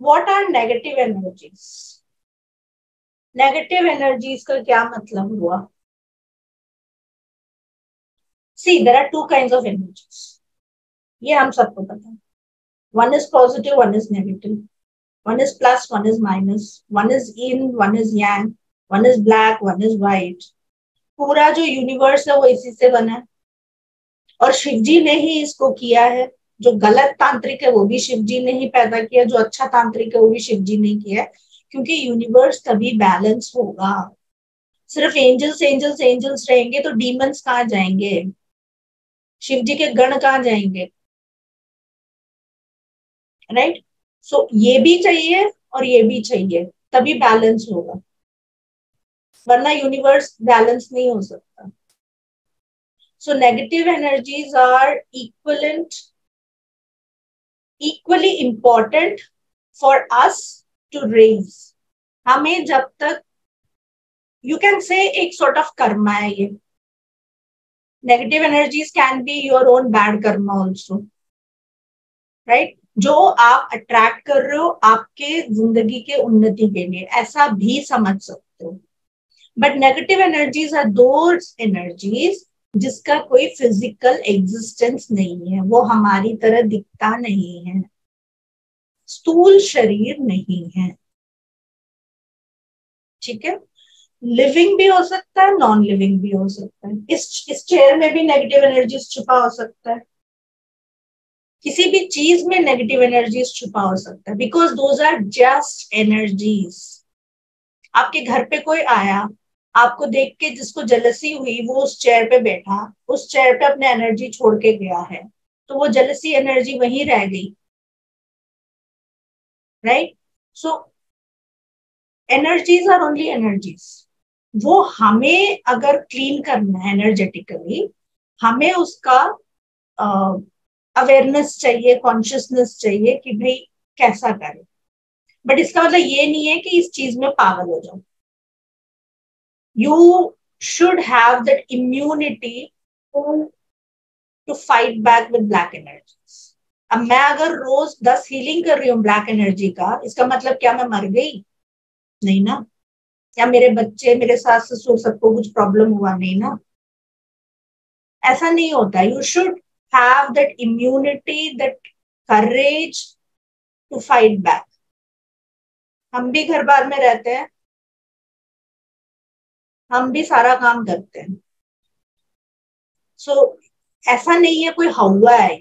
What are negative energies? Negative energies का क्या मतलब हुआ? See, there are two kinds of energies. ये हम सबको पता है. One is positive, one is negative. One is plus, one is minus. One is yin, one is yang. One is black, one is white. पूरा जो universe है वो इसी से बना है और शिवजी ने ही इसको किया है. जो गलत तांत्रिक है वो भी शिवजी ने ही पैदा किया, जो अच्छा तांत्रिक है वो भी शिवजी ने किया है, क्योंकि यूनिवर्स तभी बैलेंस होगा. सिर्फ एंजल्स एंजल्स एंजल्स रहेंगे तो डीमंस कहाँ जाएंगे, शिवजी के गण कहाँ जाएंगे, राइट? सो ये भी चाहिए और ये भी चाहिए, तभी बैलेंस होगा, वरना यूनिवर्स बैलेंस नहीं हो सकता. So negative energies are equally important for us to raise. हमें जब तक, you can say, एक sort of karma है ये. Negative energies can be your own bad karma also, right? जो आप attract कर रहे हो आपके जिंदगी के उन्नति के लिए, ऐसा भी समझ सकते हो. But negative energies are those energies जिसका कोई फिजिकल एग्जिस्टेंस नहीं है, वो हमारी तरह दिखता नहीं है, स्थूल शरीर नहीं है. ठीक है, लिविंग भी हो सकता है, नॉन लिविंग भी हो सकता है. इस चेयर में भी नेगेटिव एनर्जीज छुपा हो सकता है, किसी भी चीज में नेगेटिव एनर्जीज छुपा हो सकता है, because those are just energies. आपके घर पे कोई आया, आपको देख के जिसको जेलसी हुई, वो उस चेयर पे बैठा, उस चेयर पे अपने एनर्जी छोड़ के गया है, तो वो जेलसी एनर्जी वहीं रह गई, right? So energies are only energies. वो हमें अगर क्लीन करना है एनर्जेटिकली, हमें उसका अवेयरनेस चाहिए, कॉन्शियसनेस चाहिए कि भाई कैसा करें. बट इसका मतलब ये नहीं है कि इस चीज में पागल हो जाओ. You should have that immunity to fight back with black energies. अब मैं अगर रोज 10 healing कर रही हूँ black energy का, इसका मतलब क्या मैं मर गई? नहीं ना. या मेरे बच्चे, मेरे सास ससुर सबको कुछ प्रॉब्लम हुआ? नहीं ना. ऐसा नहीं होता. You should have that immunity, that courage to fight back. हम भी घर बार में रहते हैं, हम भी सारा काम करते हैं. सो ऐसा नहीं है कोई हवा है.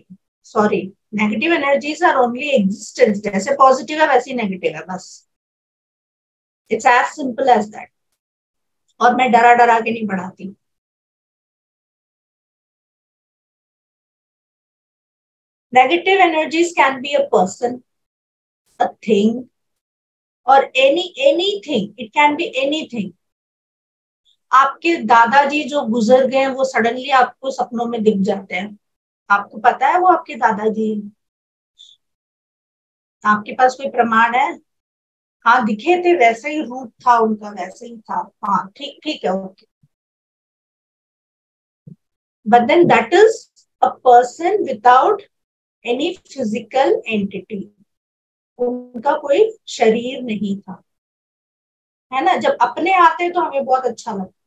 Sorry, negative energies are only existence. जैसे पॉजिटिव है वैसी नेगेटिव है, बस. It's as simple as that. और मैं डरा डरा के नहीं पढ़ाती. Negative energies can be a person, a thing, और anything. It can be anything. आपके दादाजी जो गुजर गए हैं वो सडनली आपको सपनों में दिख जाते हैं, आपको पता है वो आपके दादाजी हैं. आपके पास कोई प्रमाण है? हाँ, दिखे थे, वैसे ही रूप था उनका, वैसे ही था. हाँ, ठीक ठीक है, okay. But then that is a person without any physical entity. उनका कोई शरीर नहीं था, है ना. जब अपने आते हैं तो हमें बहुत अच्छा लगता है,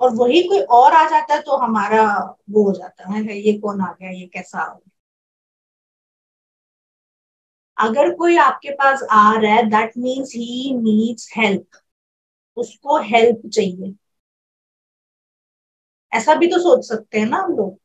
और वही कोई और आ जाता है तो हमारा वो हो जाता है, ये कौन आ गया, ये कैसा आ गया. अगर कोई आपके पास आ रहा है, that means he needs help. उसको हेल्प चाहिए, ऐसा भी तो सोच सकते हैं ना हम लोग.